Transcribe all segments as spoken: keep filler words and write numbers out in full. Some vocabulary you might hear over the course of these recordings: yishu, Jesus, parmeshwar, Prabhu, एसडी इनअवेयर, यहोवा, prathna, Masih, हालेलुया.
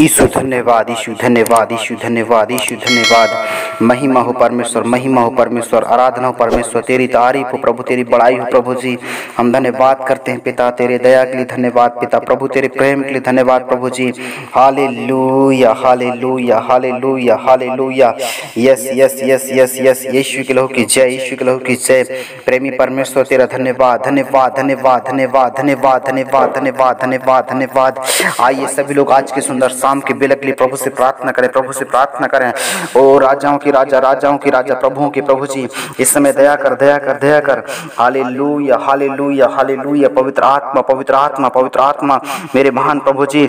यीशु धन्यवाद, यीशु धन्यवाद, यीशु धन्यवाद, यीशु धन्यवाद। महिमा हो परमेश्वर, महिमा हो परमेश्वर, आराधना हो परमेश्वर, तेरी तारीफ हो प्रभु, तेरी बड़ाई हो प्रभु जी। हम धन्यवाद करते हैं पिता, तेरे दया के लिए धन्यवाद पिता, प्रभु तेरे प्रेम के लिए धन्यवाद प्रभु जी। हालेलुया, हालेलुया, हालेलुया, हालेलुया। Yes yes yes yes yes यीशु के लहू की जय, यीशु के लहू की जय। प्रेमी परमेश्वर तेरा धन्यवाद, धन्यवाद, धन्यवाद, धन्यवाद, धन्यवाद, धन्यवाद, धन्यवाद, धन्यवाद, धन्यवाद। आइए सभी लोग आज के सुंदर शाम के बेला के लिए प्रभु से प्रार्थना करें, प्रभु से प्रार्थना करें। ओ राजाओं के राजा, राजाओं के राजा, प्रभुओं के प्रभु जी, इस समय दया कर, दया कर, दया कर। हालेलुया, हालेलुया, हालेलुया। पवित्र आत्मा, पवित्र आत्मा, पवित्र आत्मा, मेरे महान प्रभु जी,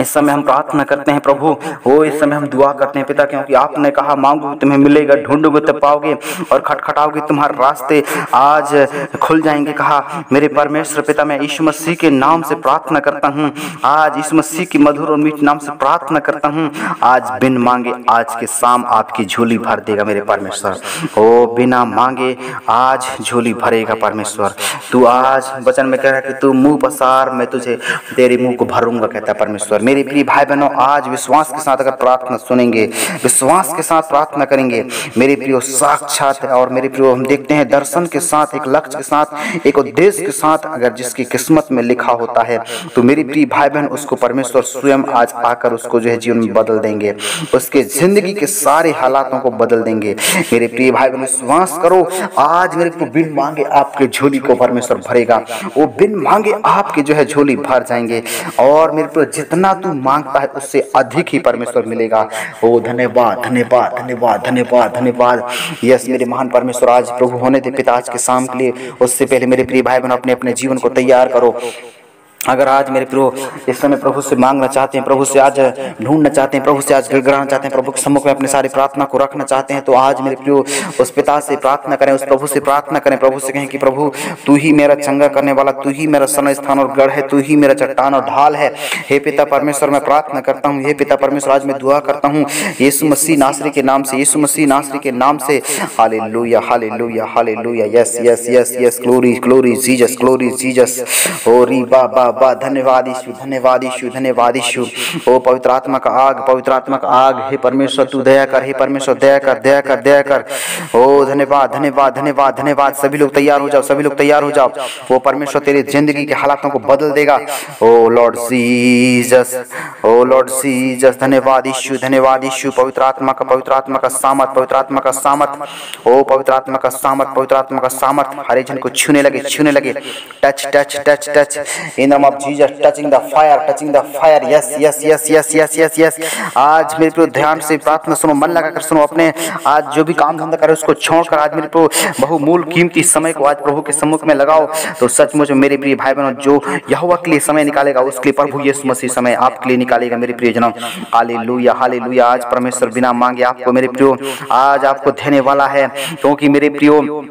इस समय हम प्रार्थना करते हैं प्रभु। वो इस समय हम दुआ करते हैं पिता, क्योंकि आपने कहा मांगो तुम्हें मिलेगा, ढूंढोगे तब पाओगे, और खटखटाओगे तुम्हारे रास्ते आज खुल जाएंगे, कहा। मेरे परमेश्वर पिता, मैं यीशु मसीह के नाम से प्रार्थना करता हूँ, आज यीशु मसीह की मधुर और मीठ नाम से प्रार्थना करता हूँ, आज बिन मांगे आज के शाम आपकी झोली भर देगा मेरे परमेश्वर। ओ बिना मांगे आज झोली भरेगा परमेश्वर। तू आज वचन में कह रहा है कि तू मुँह पसार, मैं तुझे तेरे मुँह को भरूंगा, कहता परमेश्वर। मेरे प्रिय भाई बहनों, आज विश्वास के साथ अगर प्रार्थना सुनेंगे, विश्वास के साथ प्रार्थना करेंगे, मेरे प्रियो साक्षात है। और मेरे प्रियो हम देखते हैं दर्शन के साथ, एक लक्ष्य के साथ, एक उद्देश्य के साथ, अगर जिसकी किस्मत में लिखा होता है तो मेरे प्रिय भाई बहन उसको परमेश्वर स्वयं आज आकर उसको जो है जीवन में बदल देंगे, उसके जिंदगी के सारे हालातों को बदल देंगे। मेरे प्रिय भाई बहन विश्वास करो, आज मेरे प्रिय बिन मांगे आपके झोली को परमेश्वर भरेगा, वो बिन मांगे आपके जो है झोली भर जाएंगे। और मेरे प्रियो जितना तू मांगता है उससे अधिक ही परमेश्वर मिलेगा। ओ धन्यवाद, धन्यवाद, धन्यवाद, धन्यवाद, धन्यवाद। यस मेरे महान परमेश्वर, आज प्रभु होने दे पिता आज के शाम के लिए। उससे पहले मेरे प्रिय भाई बहन अपने अपने जीवन को तैयार करो। अगर आज मेरे प्रभु इस समय प्रभु से मांगना चाहते हैं, प्रभु से आज ढूंढना चाहते हैं, प्रभु से आज गिड़गिड़ाना चाहते हैं, प्रभु के सम्मुख में अपने सारी प्रार्थना को रखना चाहते हैं, तो आज मेरे प्रभु उस पिता से प्रार्थना करें, उस प्रभु से प्रार्थना करें, प्रभु से कहें कि प्रभु तू ही मेरा चंगा करने वाला, तू ही मेरा शरण स्थान और गढ़ है, तू ही मेरा चट्टान और ढाल है। हे पिता परमेश्वर मैं प्रार्थना करता हूँ, हे पिता परमेश्वर आज मैं दुआ करता हूँ यीशु मसीह नासरी के नाम से, यीशु मसीह नासरी के नाम से। हालेलुया, हालेलुया, हालेलुया। Yes yes yes yes glory, glory Jesus, glory Jesus. ओ री बा बा, धन्यवाद यीशु, धन्यवाद यीशु, धन्यवाद यीशु। ओ पवित्र आत्मा का आग, पवित्र आत्मा का आग, हे परमेश्वर तू दया कर, हे परमेश्वर दया कर, दया कर, दया कर। ओ धन्यवाद, धन्यवाद, धन्यवाद, धन्यवाद। सभी लोग तैयार हो जाओ, सभी लोग तैयार हो जाओ। वो परमेश्वर तेरी जिंदगी के हालातों को बदल देगा। Oh Lord Jesus, oh Lord Jesus, धन्यवाद यीशु, धन्यवाद यीशु। पवित्र आत्मा का, पवित्र आत्मा का सामर्थ, पवित्र आत्मा का सामर्थ, ओ पवित्र आत्मा का सामर्थ, पवित्र आत्मा का सामर्थ, हरे जन को छूने लगे, छूने लगे। Touch touch touch touch in name of Jesus, touching the fire, touching the fire. Yes yes yes yes yes yes yes. आज मेरे प्रभु ध्यान से प्रार्थना सुनो, मन लगाकर सुनो, अपने आज जो भी काम धंधा करे उसको छोड़कर आज मेरे प्रभु बहुमूल कीमती समय को आज प्रभु के सम्मुख में लगाओ, तो सचमुच मेरे प्रिय भाई बहनों जो यहोवा के लिए समय निकालेगा उसके लिए प्रभु यीशु मसीह समय आपके लिए निकालेगा मेरे प्रियजनों। हालेलुया, हालेलुया। आज परमेश्वर बिना मांगे आपको मेरे प्रियो आज आपको देने वाला है, क्योंकि मेरे प्रियो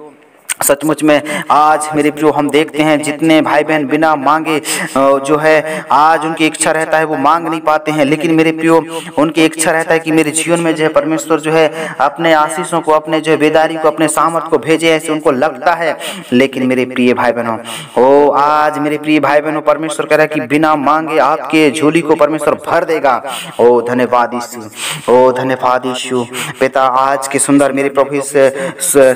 सचमुच में आज मेरे प्रियो हम देखते हैं जितने भाई बहन बिना मांगे जो है आज उनकी इच्छा रहता है वो मांग नहीं पाते हैं, लेकिन मेरे प्रियो उनकी इच्छा रहता है कि मेरे जीवन में जो है परमेश्वर जो है अपने आशीषों को, अपने जो है बेदारी को, अपने सामर्थ को भेजे, ऐसे उनको लगता है। लेकिन मेरे प्रिय भाई बहनों, ओ आज मेरे प्रिय भाई बहनों परमेश्वर कह रहा है कि बिना मांगे आपके झोली को परमेश्वर भर देगा। ओ धन्यवाद यीशु, ओ धन्यवाद यीशु। पिता आज के सुंदर मेरे प्रभु इस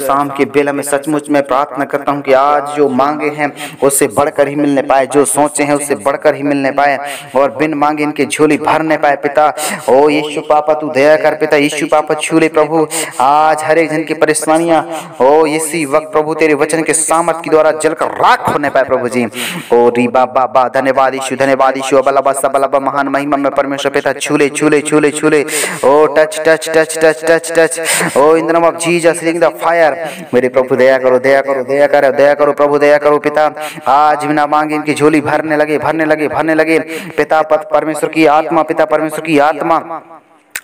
शाम के बेला में सचमुच मैं प्रार्थना करता हूं कि आज जो मांगे हैं उससे बढ़कर ही मिलने पाए, जो सोचे हैं उससे बढ़कर ही मिलने पाए, और बिन मांगे इनके झोली भरने पाए पिता। ओ यीशु पापा तू दया कर पिता, यीशु पापा छू ले प्रभु आज हर एक जन की परेशानियां। ओ इसी वक्त प्रभु तेरे वचन के सामर्थ के द्वारा जलकर राख होने पाए प्रभु जी। ओ री बा बा बा, धन्यवाद यीशु, धन्यवाद यीशु। अबलाबा सबलाबा, महान महिमा में परमेश्वर पिता छूले, छूले, छूले, छूले। Oh touch touch touch touch touch touch. Oh in the name of Jesus ring the fire. मेरे प्रभु दया करो, दया करो, दया करो, दया करो प्रभु, दया करो पिता। आज बिना मांगे इनकी झोली भरने लगे, भरने लगे, भरने लगे पिता। परमेश्वर की आत्मा, पिता परमेश्वर की आत्मा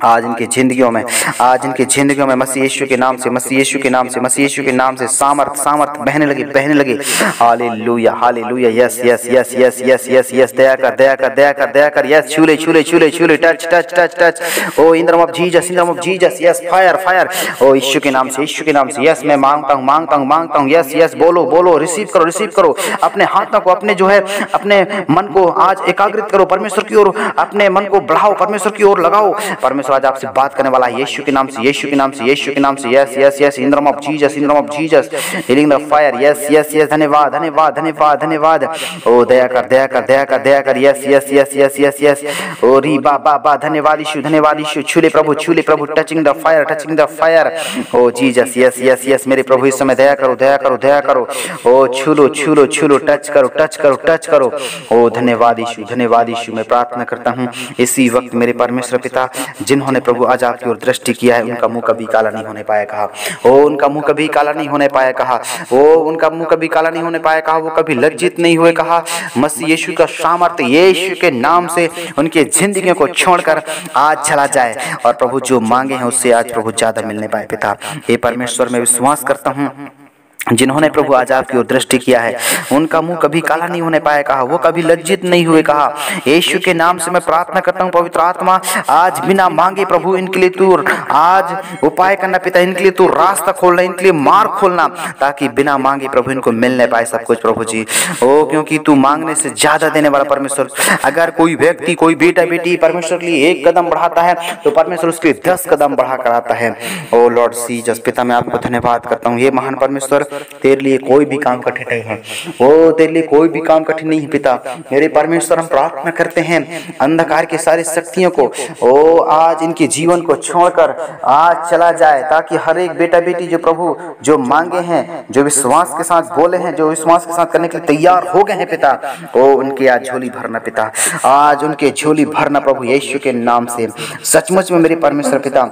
आज इनकी जिंदगियों में आज इनकी जिंदगियों में मसीह यीशु के नाम से मसीह यीशु के नाम से मसीह यीशु के नाम से सामर्थ सामर्थ बहने लगी बहने लगी। हालेलुया हालेलुया yes yes yes yes yes yes yes दया कर दया कर दया कर दया कर यस छूले छूले छूले छूले touch touch touch touch oh in the name of Jesus in the name of Jesus yes fire fire ओ यीशु के नाम से यीशु के नाम से यस मैं मांगता हूं मांगता हूं मांगता हूं यस यस बोलो बोलो रिसीव करो रिसीव करो अपने हाथों को अपने जो है अपने मन को आज एकाग्रित करो परमेश्वर की ओर अपने मन को बढ़ाओ परमेश्वर की ओर लगाओ। परमेश्वर आज आपसे बात करने वाला है यीशु के नाम से यीशु के नाम से यीशु के नाम से yes yes yes in the name of Jesus in the name of Jesus healing the fire yes yes yes धन्यवाद धन्यवाद धन्यवाद धन्यवाद ओ दया कर दया कर दया कर दया कर yes yes yes yes yes yes ओ री बा बा बा धन्यवाद यीशु धन्यवाद यीशु छूले प्रभु छूले प्रभु touching the fire touching the fire oh Jesus yes yes yes मेरे प्रभु इस समय दया करो दया करो दया करो ओ छूलो छूलो छूलो टच करो टच करो टच करो ओ धन्यवाद यीशु धन्यवाद यीशु। मैं प्रार्थना करता हूँ इसी वक्त मेरे परमेश्वर पिता जिन्होंने प्रभु आज आपकी ओर दृष्टि किया है उनका मुंह कभी काला नहीं होने पाया कहा ओ उनका मुंह कभी काला नहीं होने पाया कहा ओ उनका मुंह कभी काला नहीं होने पाया कहा वो कभी लज्जित नहीं हुए कहा। मसीह यीशु का सामर्थ्य यीशु के नाम से उनकी जिंदगियों को छोड़कर आज चला जाए और प्रभु जो मांगे हैं उससे आज प्रभु ज्यादा मिलने पाए। पिता ये परमेश्वर में विश्वास करता हूँ जिन्होंने प्रभु आज आपकी ओर दृष्टि किया है उनका मुंह कभी काला नहीं होने पाया कहा वो कभी लज्जित नहीं हुए कहा। यीशु के नाम से मैं प्रार्थना करता हूँ पवित्र आत्मा आज बिना मांगे प्रभु इनके लिए तू आज उपाय करना पिता इनके लिए तू रास्ता खोलना इनके लिए मार्ग खोलना ताकि बिना मांगे प्रभु इनको मिलने पाए सब कुछ प्रभु जी ओ क्योंकि तू मांगने से ज़्यादा देने वाला परमेश्वर। अगर कोई व्यक्ति कोई बेटा बेटी परमेश्वर के लिए एक कदम बढ़ाता है तो परमेश्वर उसके लिए दस कदम बढ़ा कर आता है। ओ लॉर्ड जीसस पिता मैं आपको धन्यवाद करता हूँ ये महान परमेश्वर तेरे लिए कोई भी काम कठिन नहीं है ओ तेरे लिए कोई भी काम कठिन नहीं है पिता मेरे परमेश्वर हम प्रार्थना करते हैं अंधकार के सारे शक्तियों को ओ आज इनके जीवन को छोड़कर आज चला जाए ताकि हर एक बेटा बेटी जो प्रभु जो मांगे हैं जो विश्वास के साथ बोले हैं जो विश्वास के साथ करने के लिए तैयार हो गए हैं पिता ओ उनके आज झोली भरना पिता आज उनके झोली भरना प्रभु यीशु के नाम से। सचमुच में मेरे परमेश्वर पिता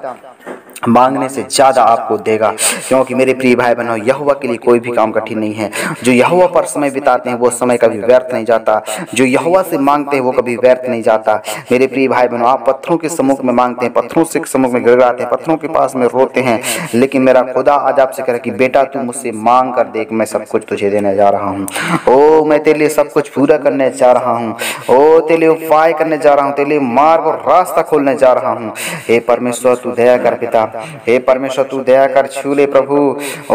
मांगने से ज़्यादा आपको देगा क्योंकि मेरे प्रिय भाई बहनों यहोवा के लिए कोई भी काम कठिन नहीं है। जो यहोवा पर समय बिताते हैं वो समय कभी व्यर्थ नहीं जाता जो यहोवा से मांगते हैं वो कभी व्यर्थ नहीं जाता। मेरे प्रिय भाई बहनों आप पत्थरों के सम्मुख में मांगते हैं पत्थरों से सम्मुख में गिड़गिड़ाते हैं पत्थरों के पास में रोते हैं लेकिन मेरा खुदा आज आपसे कह रहा है कि बेटा तू मुझसे मांग कर देख मैं सब कुछ तुझे देने जा रहा हूँ ओ मैं तेरे लिए सब कुछ पूरा करने जा रहा हूँ ओ तेरे लिए उपाय करने जा रहा हूँ तेरे लिए मार्ग और रास्ता खोलने जा रहा हूँ। हे परमेश्वर तू दया कर पिता हे परमेश्वर तू दया कर छूले प्रभु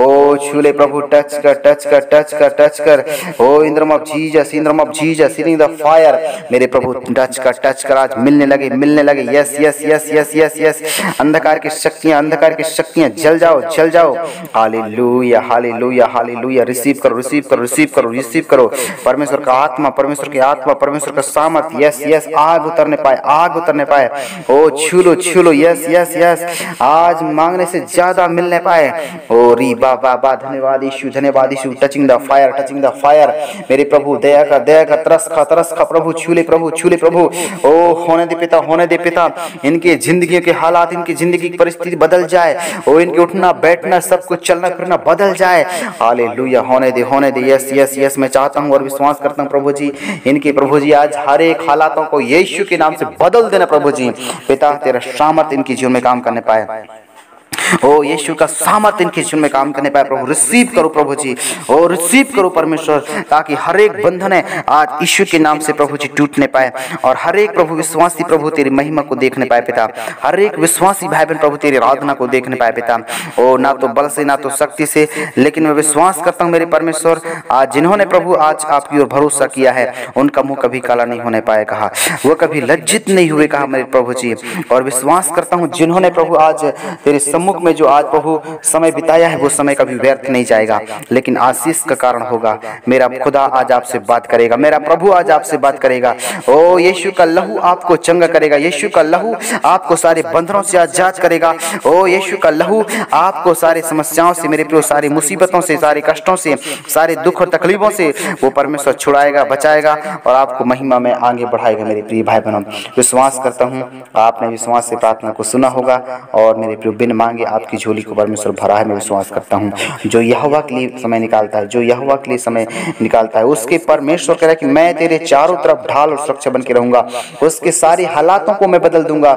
ओ छूले प्रभु टच कर टच कर टच कर टच कर oh in the name of Jesus in the name of Jesus sealing the fire मेरे प्रभु टच कर टच कर आज मिलने लगे मिलने लगे yes yes yes yes yes yes अंधकार की शक्तियां अंधकार की शक्तियां जल जाओ जल जाओ। हालेलुया हालेलुया हालेलुया रिसीव करो रिसीव करो रिसीव करो रिसीव करो परमेश्वर का आत्मा परमेश्वर की आत्मा परमेश्वर का सामर्थ्य यस यस आग उतरने पाए आग उतरने पाए ओ छू लो छू लो यस यस यस आज मांगने से ज्यादा मिलने पाए। ओ री बा बा बा धन्यवाद यीशु धन्यवाद यीशु touching the fire touching the fire मेरे प्रभु दया का दया का तरस का तरस का प्रभु छूले प्रभु छूले प्रभु ओ होने दे पिता होने दे पिता इनके जिंदगी के हालात इनकी जिंदगी की परिस्थिति बदल जाए ओ इनके उठना बैठना सब कुछ चलना फिरना बदल जाए। हालेलुया होने दे होने दे यस यस यस मैं चाहता हूँ और विश्वास करता हूँ प्रभु जी इनके प्रभु जी आज हर एक हालातों को यीशु के नाम से बदल देना प्रभु जी पिता तेरा सामर्थ्य इनके जीवन में काम करने पाए ओ यीशु का सामर्थ इनके जीवन में काम करने पाए प्रभु रिसीव करो प्रभु जी ओ रिसीव करो परमेश्वर ताकि हर एक बंधन है आज यीशु के नाम से प्रभु जी टूटने पाए और हर एक प्रभु विश्वासी प्रभु तेरी महिमा को देखने पाए पिता हर एक विश्वासी भाई बहन प्रभु तेरी आराधना को देखने पाए पिता ओ ना तो बल से ना तो शक्ति से लेकिन मैं विश्वास करता हूँ मेरे परमेश्वर आज जिन्होंने प्रभु आज आपकी ओर भरोसा किया है उनका मुँह कभी काला नहीं होने पाया कहा वो कभी लज्जित नहीं हुए कहा मेरे प्रभु जी और विश्वास करता हूँ जिन्होंने प्रभु आज तेरे सम्मुख में जो आज प्रभु समय बिताया है वो समय कभी व्यर्थ नहीं जाएगा लेकिन आशीष का कारण होगा। मेरा खुदा आज आपसे बात करेगा मेरा प्रभु आज आपसे बात करेगा ओ यीशु का लहू आपको चंगा करेगा यीशु का लहू आपको सारे बंधनों से आजाद करेगा ओ यीशु का लहू आपको सारे समस्याओं से मेरे प्रभु सारी मुसीबतों से सारे कष्टों से सारे दुख और तकलीफों से वो परमेश्वर छुड़ाएगा बचाएगा और आपको महिमा में आगे बढ़ाएगा। मेरे प्रिय भाई बहनों विश्वास करता हूँ आपने विश्वास से प्रार्थना को सुना होगा और मेरे प्रिय बिन मांगे आपकी झोली को परमेश्वर भरा है मैं विश्वास करता हूँ। जो यहोवा के लिए समय निकालता है जो यहोवा के लिए समय निकालता है उसके परमेश्वर कह रहा है कि मैं तेरे चारों तरफ ढाल और सुरक्षा बन के रहूँगा उसके सारे हालातों को मैं बदल दूंगा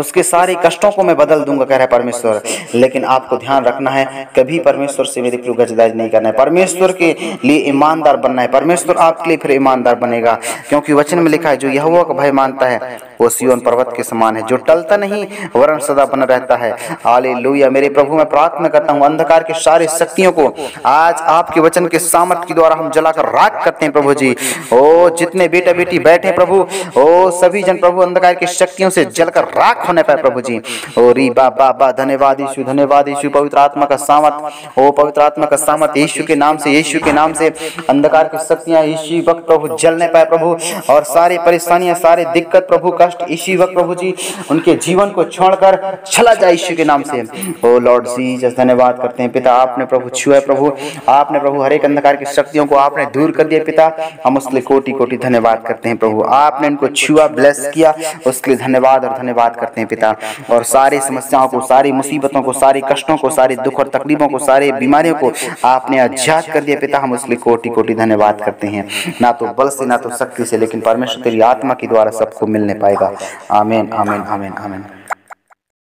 उसके सारे कष्टों को मैं बदल दूंगा, कह रहा है परमेश्वर। लेकिन आपको ध्यान रखना है, कभी परमेश्वर से मेरी रुगजदाई नहीं करना है, परमेश्वर के लिए ईमानदार बनना है, परमेश्वर आपके लिए फिर ईमानदार बनेगा। क्योंकि वचन में लिखा है, जो यहोवा का भय मानता है वो सिय्योन पर्वत के समान है, जो टलता नहीं वरन सदा बना रहता है। हालेलुया। मेरे प्रभु मैं प्रार्थना करता हूँ, अंधकार के सारे शक्तियों को आज आपके वचन के सामर्थ्य के द्वारा हम जलाकर राख करते हैं प्रभु जी। ओ जितने बेटा बेटी बैठे प्रभु, ओ सभी जन प्रभु अंधकार की शक्तियों से जलकर राख होने पाए प्रभु जी। ओ री बा बा धन्यवाद यीशु, धन्यवाद यीशु, पवित्र आत्मा का सामर्थ, ओ पवित्र आत्मा का सामर्थ, यीशु के नाम से, यीशु के नाम से अंधकार की शक्तियां इसी वक्त प्रभु जलने पाए प्रभु, और सारी परेशानियां, सारे दिक्कत प्रभु, कष्ट इसी वक्त प्रभु जी उनके जीवन को छोड़कर चला जाए यीशु के नाम से। ओ लॉर्ड जीसस धन्यवाद करते हैं पिता, आपने प्रभु छुआ, प्रभु आपने प्रभु हर एक अंधकार की शक्तियों को आपने दूर कर दिया पिता, हम उसके लिए कोटि कोटि धन्यवाद करते हैं प्रभु, आपने इनको छुआ, ब्लेस किया, उसके लिए धन्यवाद और धन्यवाद करते हैं पिता। और सारी समस्याओं को, सारी मुसीबतों को, सारे कष्टों को, सारे दुख और तकलीफों को, सारे बीमारियों को आपने आजाद कर दिया पिता, हम उसके लिए कोटि कोटि धन्यवाद करते हैं। ना तो बल से, ना तो शक्ति से, लेकिन परमेश्वर तेरी आत्मा के द्वारा सबको मिलने पाएगा। आमीन आमीन आमीन आमीन।